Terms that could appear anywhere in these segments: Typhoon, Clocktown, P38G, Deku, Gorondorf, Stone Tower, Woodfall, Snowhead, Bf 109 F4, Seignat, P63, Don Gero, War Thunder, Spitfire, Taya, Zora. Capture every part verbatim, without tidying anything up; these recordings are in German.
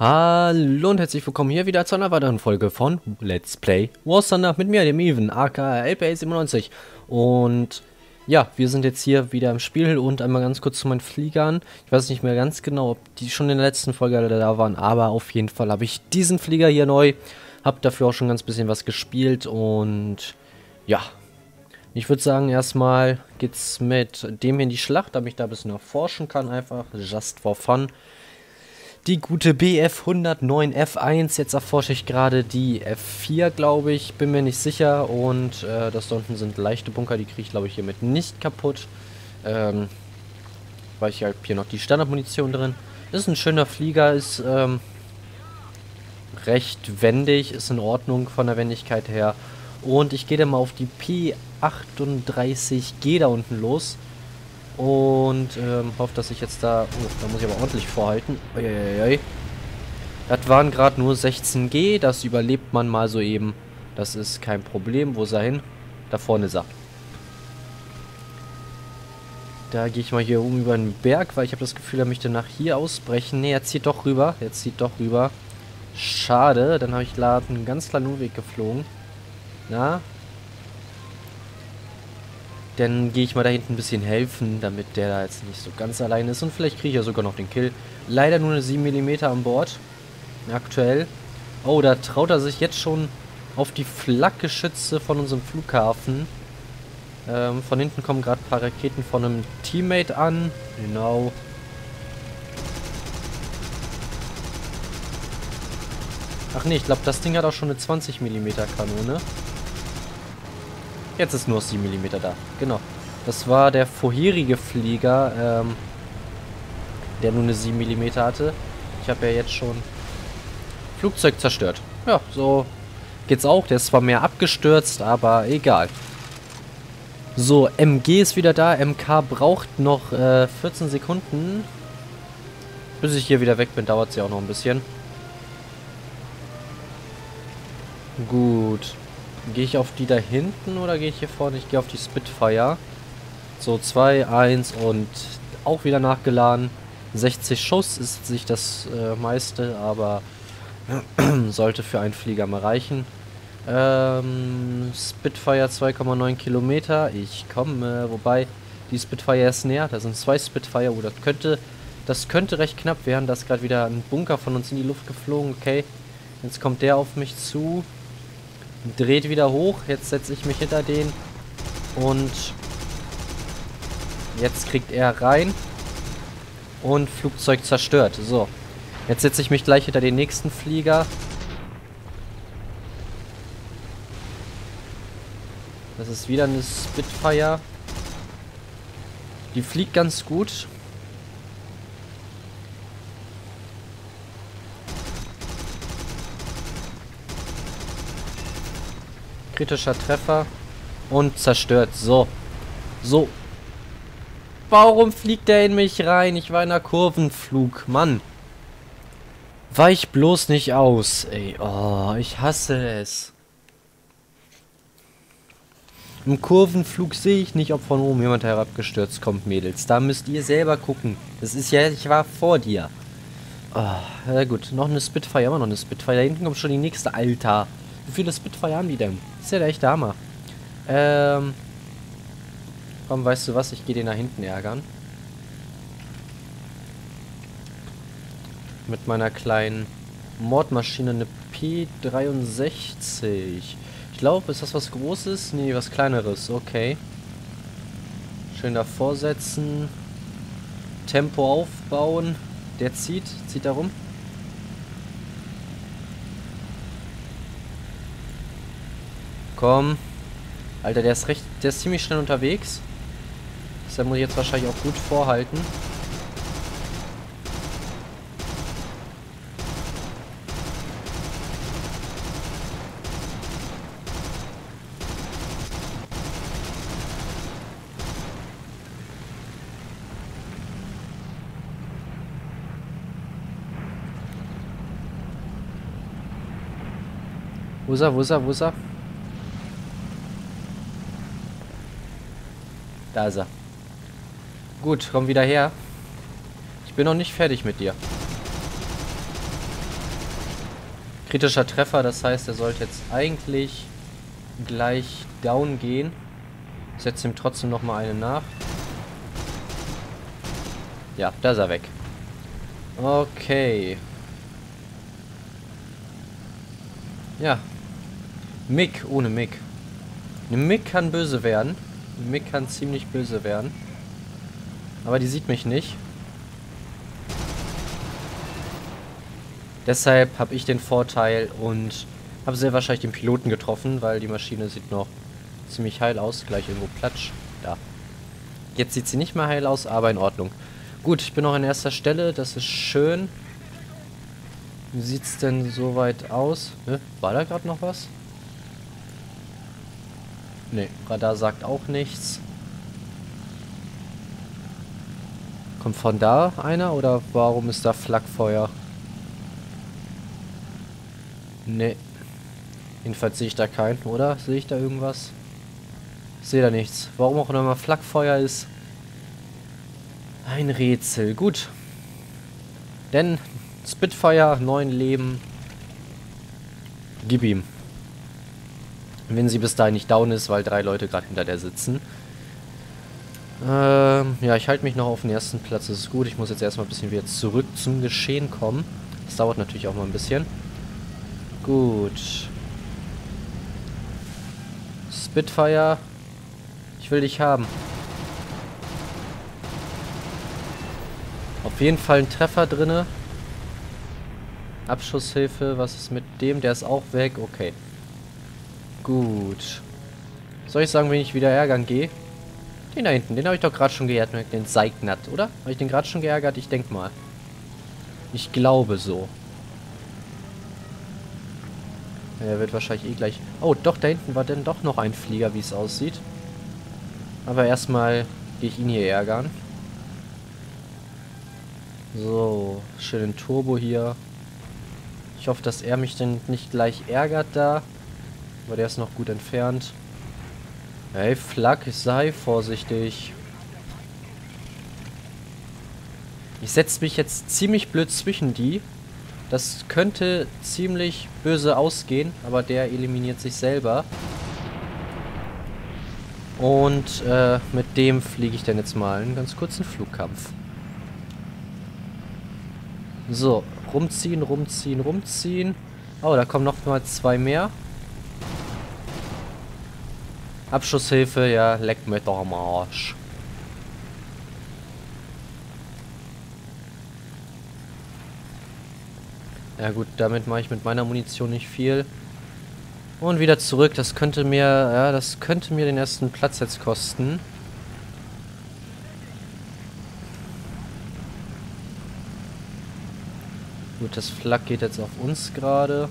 Hallo und herzlich willkommen hier wieder zu einer weiteren Folge von Let's Play War Thunder mit mir, dem Even, aka L P A siebenundneunzig. Und ja, wir sind jetzt hier wieder im Spiel und einmal ganz kurz zu meinen Fliegern. Ich weiß nicht mehr ganz genau, ob die schon in der letzten Folge da waren, aber auf jeden Fall habe ich diesen Flieger hier neu. Hab dafür auch schon ganz bisschen was gespielt und ja, ich würde sagen, erstmal geht's mit dem hier in die Schlacht, damit ich da ein bisschen erforschen kann, einfach just for fun. Die gute Bf hundertneun F eins, jetzt erforsche ich gerade die F vier, glaube ich, bin mir nicht sicher. Und äh, das da unten sind leichte Bunker, die kriege ich, glaube ich, hiermit nicht kaputt. Ähm, weil ich habe hier noch die Standardmunition drin. Ist ein schöner Flieger, ist ähm, recht wendig, ist in Ordnung von der Wendigkeit her. Und ich gehe dann mal auf die P achtunddreißig G da unten los. Und ähm, hoffe, dass ich jetzt da... Oh, da muss ich aber ordentlich vorhalten. Uiuiui. Das waren gerade nur sechzehn G. Das überlebt man mal so eben. Das ist kein Problem. Wo ist er hin? Da vorne ist er. Da gehe ich mal hier oben über den Berg, weil ich habe das Gefühl, er möchte nach hier ausbrechen. Ne, er zieht doch rüber. Er zieht doch rüber. Schade. Dann habe ich gerade einen ganz kleinen Umweg geflogen. Na? Dann gehe ich mal da hinten ein bisschen helfen, damit der da jetzt nicht so ganz allein ist. Und vielleicht kriege ich ja sogar noch den Kill. Leider nur eine sieben Millimeter an Bord. Aktuell. Oh, da traut er sich jetzt schon auf die Flakgeschütze von unserem Flughafen. Ähm, von hinten kommen gerade ein paar Raketen von einem Teammate an. Genau. Ach nee, ich glaube, das Ding hat auch schon eine zwanzig Millimeter Kanone. Jetzt ist nur sieben Millimeter da. Genau. Das war der vorherige Flieger, ähm, der nur eine sieben Millimeter hatte. Ich habe ja jetzt schon Flugzeug zerstört. Ja, so geht's auch. Der ist zwar mehr abgestürzt, aber egal. So, M G ist wieder da. M K braucht noch äh, vierzehn Sekunden. Bis ich hier wieder weg bin, dauert es ja auch noch ein bisschen. Gut. Gehe ich auf die da hinten oder gehe ich hier vorne? Ich gehe auf die Spitfire. So, zwei, eins und auch wieder nachgeladen. sechzig Schuss ist sich das äh, meiste, aber sollte für einen Flieger mal reichen. Ähm, Spitfire zwei Komma neun Kilometer. Ich komme, äh, wobei die Spitfire ist näher. Da sind zwei Spitfire. Oh, das könnte, das könnte recht knapp werden. Da ist gerade wieder ein Bunker von uns in die Luft geflogen. Okay, jetzt kommt der auf mich zu. Dreht wieder hoch. Jetzt setze ich mich hinter den. Und jetzt kriegt er rein. Und Flugzeug zerstört. So. Jetzt setze ich mich gleich hinter den nächsten Flieger. Das ist wieder eine Spitfire. Die fliegt ganz gut. Kritischer Treffer und zerstört. So. So. Warum fliegt der in mich rein? Ich war in einer Kurvenflug. Mann. Weich bloß nicht aus. Ey, oh, ich hasse es. Im Kurvenflug sehe ich nicht, ob von oben jemand herabgestürzt kommt, Mädels. Da müsst ihr selber gucken. Das ist ja, ich war vor dir. Oh, na gut, noch eine Spitfire, immer noch eine Spitfire. Da hinten kommt schon die nächste, Alter. Wie viele Spitfire haben die denn? Das ist ja der echte Hammer. Ähm. Komm, weißt du was? Ich gehe den da hinten ärgern. Mit meiner kleinen Mordmaschine, eine P dreiundsechzig. Ich glaube, ist das was Großes? Nee, was Kleineres. Okay. Schön davor setzen. Tempo aufbauen. Der zieht. Zieht da rum. Komm. Alter, der ist recht, der ist ziemlich schnell unterwegs. Deshalb muss ich jetzt wahrscheinlich auch gut vorhalten. Wo ist er, wo ist er, wo ist er? Da ist er. Gut, komm wieder her. Ich bin noch nicht fertig mit dir. Kritischer Treffer, das heißt, er sollte jetzt eigentlich gleich down gehen. Ich setze ihm trotzdem nochmal eine nach. Ja, da ist er weg. Okay. Ja. Mick ohne Mick. Eine Mick kann böse werden. Eine Mick kann ziemlich böse werden. Aber die sieht mich nicht. Deshalb habe ich den Vorteil und habe sehr wahrscheinlich den Piloten getroffen, weil die Maschine sieht noch ziemlich heil aus. Gleich irgendwo platsch. Da. Jetzt sieht sie nicht mehr heil aus, aber in Ordnung. Gut, ich bin noch an erster Stelle. Das ist schön. Wie sieht es denn soweit aus? Ne? War da gerade noch was? Ne, Radar sagt auch nichts. Kommt von da einer oder warum ist da Flakfeuer? Ne. Jedenfalls sehe ich da keinen, oder? Sehe ich da irgendwas? Ich sehe da nichts. Warum auch nochmal Flakfeuer ist? Ein Rätsel. Gut. Denn Spitfire, neun Leben. Gib ihm. Wenn sie bis dahin nicht down ist, weil drei Leute gerade hinter der sitzen. Ähm, ja, ich halte mich noch auf den ersten Platz. Das ist gut. Ich muss jetzt erstmal ein bisschen wieder zurück zum Geschehen kommen. Das dauert natürlich auch mal ein bisschen. Gut. Spitfire. Ich will dich haben. Auf jeden Fall ein Treffer drinne. Abschusshilfe. Was ist mit dem? Der ist auch weg. Okay. Gut. Soll ich sagen, wenn ich wieder ärgern gehe? Den da hinten, den habe ich doch gerade schon geärgert, den Seignat, oder? Habe ich den gerade schon geärgert? Ich denke mal. Ich glaube so. Er wird wahrscheinlich eh gleich... Oh, doch, da hinten war denn doch noch ein Flieger, wie es aussieht. Aber erstmal gehe ich ihn hier ärgern. So, schön den Turbo hier. Ich hoffe, dass er mich denn nicht gleich ärgert da. Aber der ist noch gut entfernt. Hey, Flak, sei vorsichtig. Ich setze mich jetzt ziemlich blöd zwischen die. Das könnte ziemlich böse ausgehen, aber der eliminiert sich selber. Und äh, mit dem fliege ich dann jetzt mal einen ganz kurzen Flugkampf. So, rumziehen, rumziehen, rumziehen. Oh, da kommen noch mal zwei mehr. Abschusshilfe, ja, leck mir doch am Arsch. Ja gut, damit mache ich mit meiner Munition nicht viel. Und wieder zurück, das könnte mir, ja, das könnte mir den ersten Platz jetzt kosten. Gut, das Flak geht jetzt auf uns gerade.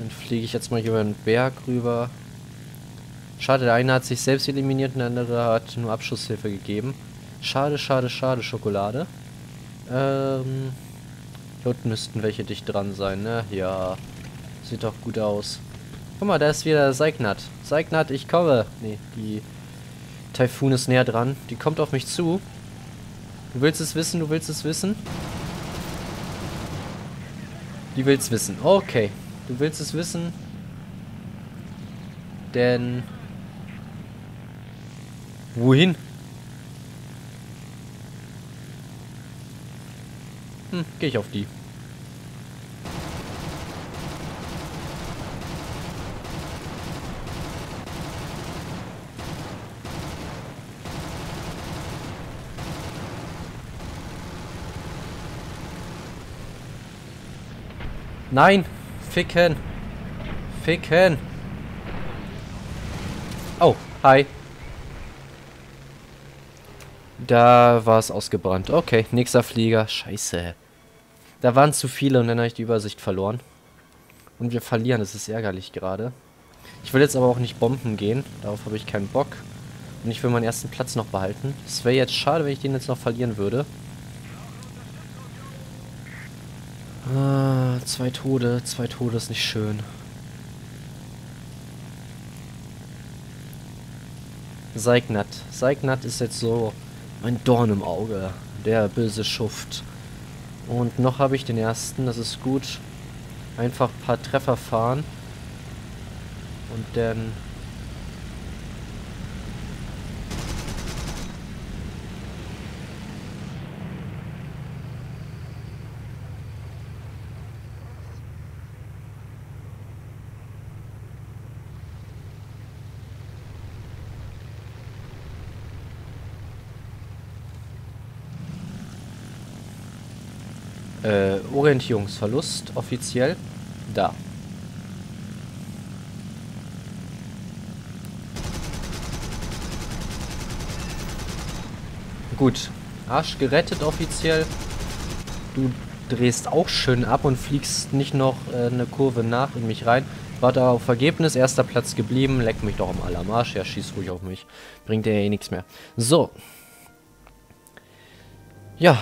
Dann fliege ich jetzt mal über den Berg rüber. Schade, der eine hat sich selbst eliminiert und der andere hat nur Abschusshilfe gegeben. Schade, schade, schade, Schokolade. Ähm, hier unten müssten welche dicht dran sein, ne? Ja, sieht doch gut aus. Guck mal, da ist wieder der Seignat. Seignat, ich komme. Ne, die Typhoon ist näher dran. Die kommt auf mich zu. Du willst es wissen, du willst es wissen. Die will's wissen. Okay. Du willst es wissen, denn... Wohin? Hm, gehe ich auf die. Nein! Ficken. Ficken. Oh, hi. Da war es ausgebrannt. Okay, nächster Flieger. Scheiße. Da waren zu viele und dann habe ich die Übersicht verloren. Und wir verlieren, das ist ärgerlich gerade. Ich will jetzt aber auch nicht bomben gehen. Darauf habe ich keinen Bock. Und ich will meinen ersten Platz noch behalten. Es wäre jetzt schade, wenn ich den jetzt noch verlieren würde. Ah, zwei Tode. Zwei Tode ist nicht schön. Seignat. Seignat ist jetzt so mein Dorn im Auge. Der böse Schuft. Und noch habe ich den ersten, das ist gut. Einfach ein paar Treffer fahren. Und dann... Äh, Orientierungsverlust offiziell. Da. Gut. Arsch gerettet offiziell. Du drehst auch schön ab und fliegst nicht noch äh, eine Kurve nach in mich rein. Warte auf Ergebnis. Erster Platz geblieben. Leck mich doch am Alarm Arsch. Ja, schieß ruhig auf mich. Bringt dir ja eh nichts mehr. So. Ja.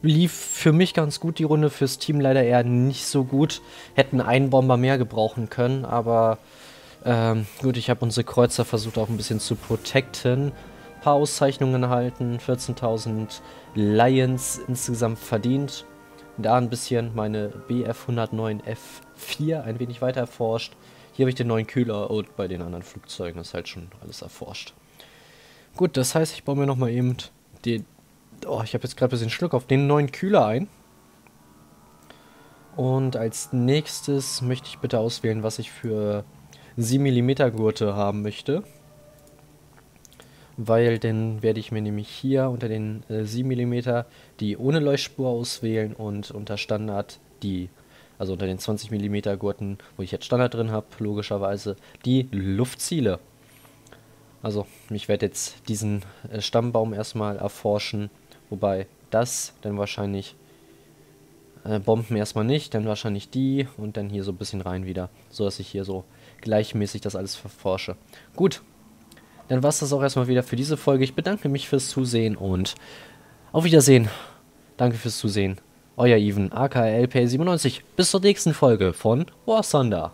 Lief für mich ganz gut die Runde, fürs Team leider eher nicht so gut. Hätten einen Bomber mehr gebrauchen können, aber ähm, gut, ich habe unsere Kreuzer versucht auch ein bisschen zu protecten. Ein paar Auszeichnungen erhalten, vierzehntausend Lions insgesamt verdient. Da ein bisschen meine Bf hundertneun F vier ein wenig weiter erforscht. Hier habe ich den neuen Kühler und bei den anderen Flugzeugen ist halt schon alles erforscht. Gut, das heißt, ich baue mir nochmal eben den... Oh, ich habe jetzt gerade ein bisschen Schluck auf den neuen Kühler ein. Und als nächstes möchte ich bitte auswählen, was ich für sieben Millimeter Gurte haben möchte. Weil dann werde ich mir nämlich hier unter den äh, sieben Millimeter die ohne Leuchtspur auswählen und unter Standard die, also unter den zwanzig Millimeter Gurten, wo ich jetzt Standard drin habe, logischerweise die Luftziele. Also ich werde jetzt diesen äh, Stammbaum erstmal erforschen. Wobei das, dann wahrscheinlich äh, Bomben erstmal nicht, dann wahrscheinlich die und dann hier so ein bisschen rein wieder. So dass ich hier so gleichmäßig das alles verforsche. Gut, dann war es das auch erstmal wieder für diese Folge. Ich bedanke mich fürs Zusehen und auf Wiedersehen. Danke fürs Zusehen. Euer Even, aka L P neun sieben. Bis zur nächsten Folge von War Thunder.